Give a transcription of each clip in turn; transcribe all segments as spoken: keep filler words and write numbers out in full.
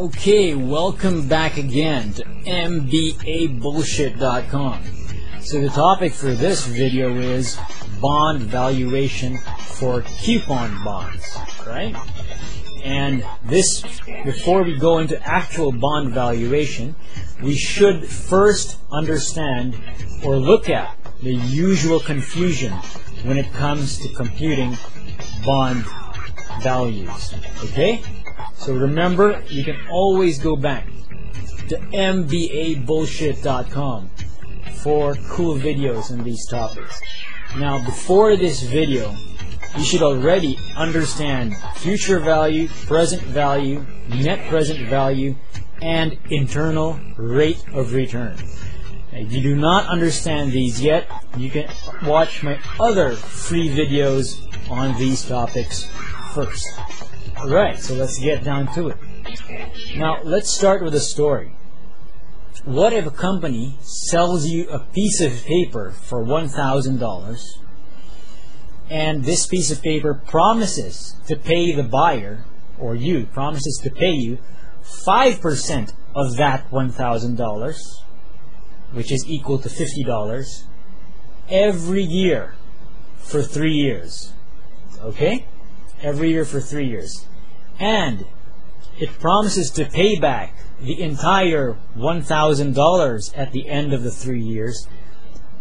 Okay, welcome back again to M B A bullshit dot com. So the topic for this video is bond valuation for coupon bonds, right? And this, before we go into actual bond valuation, we should first understand or look at the usual confusion when it comes to computing bond values, okay? So remember, you can always go back to M B A bullshit dot com for cool videos on these topics. Now, before this video, you should already understand future value, present value, net present value, and internal rate of return. If you do not understand these yet, you can watch my other free videos on these topics first. Alright, so let's get down to it. Now, let's start with a story. What if a company sells you a piece of paper for one thousand dollars and this piece of paper promises to pay the buyer, or you, promises to pay you five percent of that one thousand dollars, which is equal to fifty dollars, every year for three years. Okay? Every year for three years. And it promises to pay back the entire one thousand dollars at the end of the three years,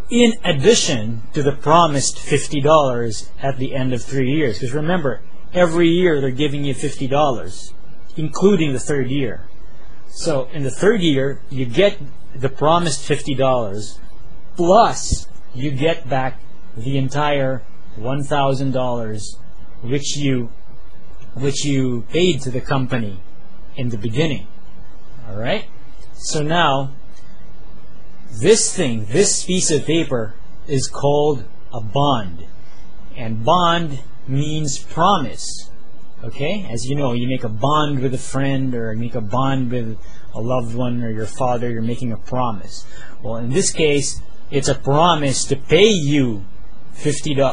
in addition to the promised fifty dollars at the end of three years. Because remember, every year they're giving you fifty dollars, including the third year. So in the third year, you get the promised fifty dollars, plus you get back the entire one thousand dollars which you which you paid to the company in the beginning. Alright? So now, this thing, this piece of paper is called a bond. And bond means promise. Okay? As you know, you make a bond with a friend, or make a bond with a loved one, or your father, you're making a promise. Well, in this case, it's a promise to pay you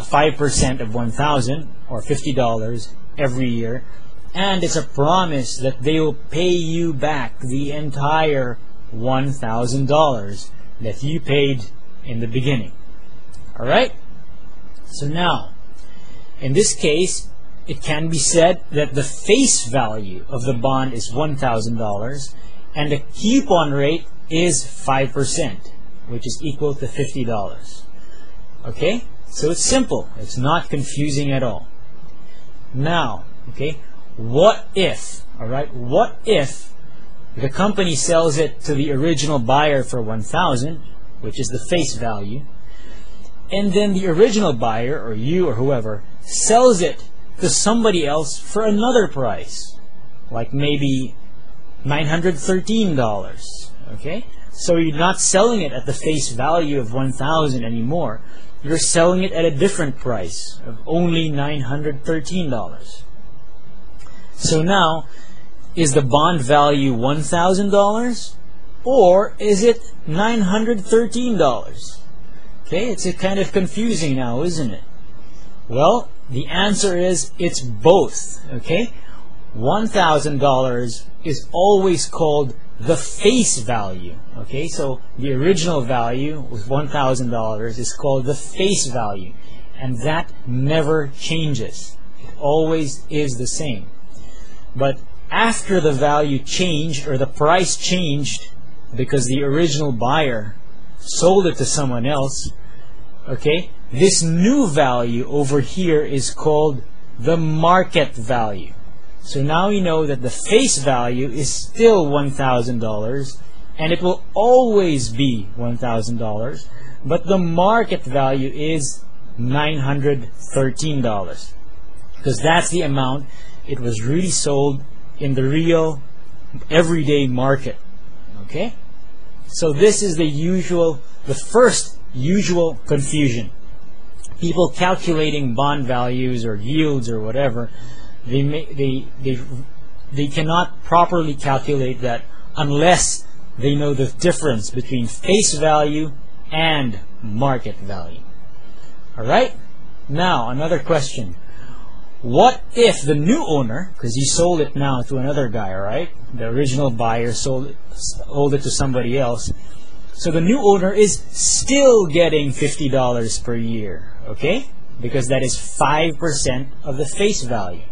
five percent of one thousand, or fifty dollars every year, and it's a promise that they will pay you back the entire one thousand dollars that you paid in the beginning. Alright? So now, in this case, it can be said that the face value of the bond is one thousand dollars and the coupon rate is five percent, which is equal to fifty dollars. Okay? So it's simple. It's not confusing at all. Now, okay, what if, all right, what if the company sells it to the original buyer for one thousand, which is the face value, and then the original buyer, or you or whoever, sells it to somebody else for another price, like maybe nine hundred thirteen dollars, okay? So you're not selling it at the face value of one thousand anymore. You're selling it at a different price of only nine hundred thirteen dollars. So now, is the bond value one thousand dollars or is it nine hundred thirteen dollars? Okay, it's a kind of confusing now, isn't it? Well, the answer is it's both, okay? one thousand dollars is always called the face value, okay? So the original value was one thousand dollars is called the face value, and that never changes. It always is the same. But after the value changed, or the price changed, because the original buyer sold it to someone else, okay, this new value over here is called the market value. So now you know that the face value is still one thousand dollars, and it will always be one thousand dollars, but the market value is nine hundred thirteen dollars, because that's the amount it was really sold in the real everyday market. Okay? So this is the usual, the first usual confusion. People calculating bond values or yields or whatever, They, may, they, they, they cannot properly calculate that unless they know the difference between face value and market value. Alright? Now, another question. What if the new owner, because he sold it now to another guy, right? The original buyer sold it, sold it to somebody else. So the new owner is still getting fifty dollars per year, okay? Because that is five percent of the face value.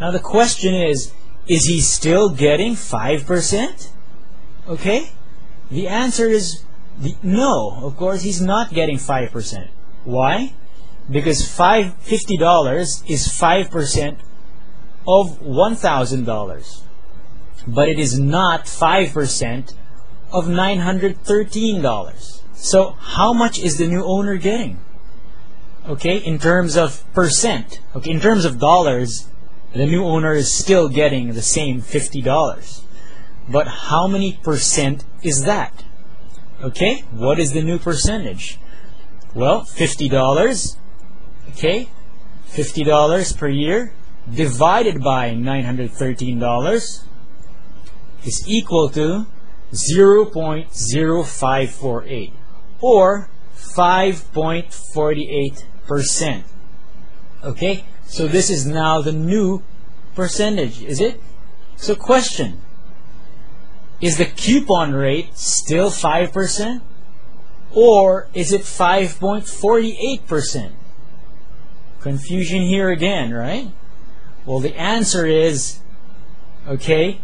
Now the question is, is he still getting five percent? Okay? The answer is the, no. Of course, he's not getting five percent. Why? Because five, fifty dollars is five percent of one thousand dollars. But it is not five percent of nine hundred thirteen dollars. So how much is the new owner getting? Okay, in terms of percent. Okay, in terms of dollars, the new owner is still getting the same fifty dollars. But how many percent is that? Okay, what is the new percentage? Well, fifty dollars, okay, fifty dollars per year divided by nine hundred thirteen dollars is equal to zero point zero five four eight, or five point four eight percent. Okay, so this is now the new percentage, is it? So question, is the coupon rate still five percent? Or is it five point four eight percent? Confusion here again, right? Well, the answer is, okay,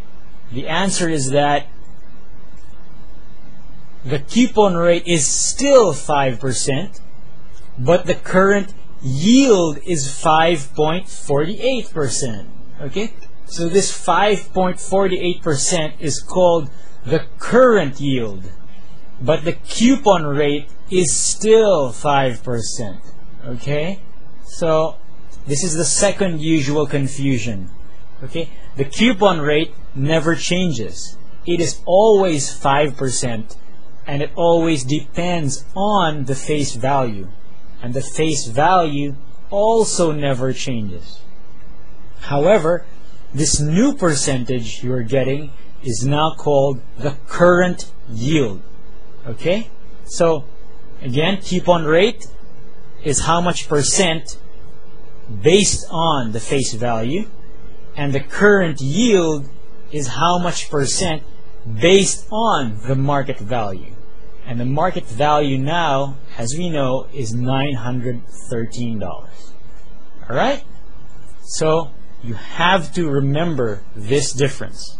the answer is that the coupon rate is still five percent, but the current yield is five point four eight percent, okay? So this five point four eight percent is called the current yield, but the coupon rate is still five percent, okay? So this is the second usual confusion, okay? The coupon rate never changes. It is always five percent, and it always depends on the face value, and the face value also never changes. However, this new percentage you are getting is now called the current yield. Okay, so again, coupon rate is how much percent based on the face value, and the current yield is how much percent based on the market value. And the market value now, as we know, is nine hundred thirteen dollars. Alright, so you have to remember this difference.